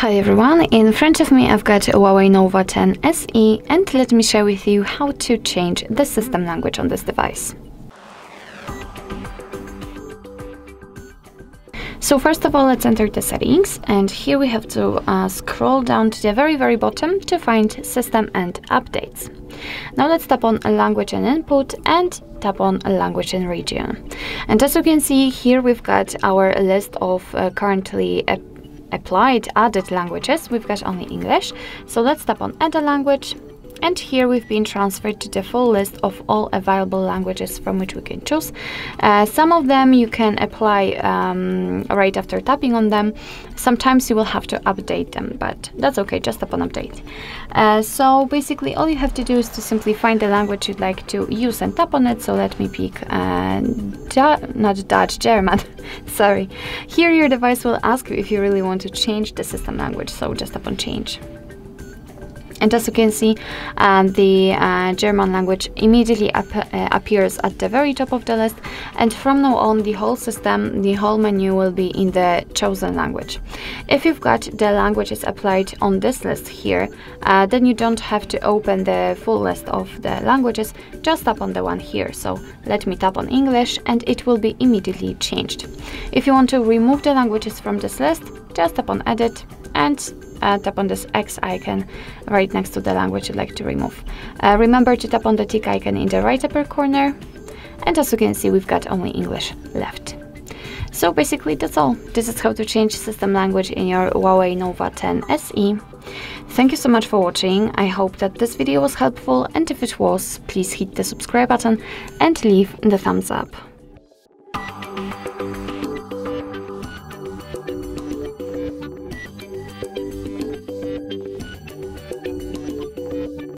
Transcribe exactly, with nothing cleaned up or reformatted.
Hi everyone, in front of me I've got a Huawei Nova ten S E, and let me share with you how to change the system language on this device. So first of all, let's enter the settings, and here we have to uh, scroll down to the very very bottom to find system and updates. Now let's tap on language and input and tap on language and region. And as you can see here, we've got our list of uh, currently applied added languages. We've got only English, so let's tap on add a language, and here we've been transferred to the full list of all available languages from which we can choose. Uh, some of them you can apply um, right after tapping on them. Sometimes you will have to update them, but that's okay, just tap on update. Uh, so basically all you have to do is to simply find the language you'd like to use and tap on it. So let me pick uh, not Dutch, German. Sorry. Here your device will ask you if you really want to change the system language, so just tap on change. And as you can see, uh, the uh, German language immediately ap uh, appears at the very top of the list, and from now on the whole system, the whole menu will be in the chosen language. If you've got the languages applied on this list here, uh, then you don't have to open the full list of the languages, just tap on the one here. So let me tap on English and it will be immediately changed. If you want to remove the languages from this list, just tap on edit and Uh, tap on this X icon right next to the language you'd like to remove. Uh, remember to tap on the tick icon in the right upper corner, and as you can see we've got only English left. So basically that's all. This is how to change system language in your Huawei Nova ten S E. Thank you so much for watching. I hope that this video was helpful, and if it was, please hit the subscribe button and leave the thumbs up.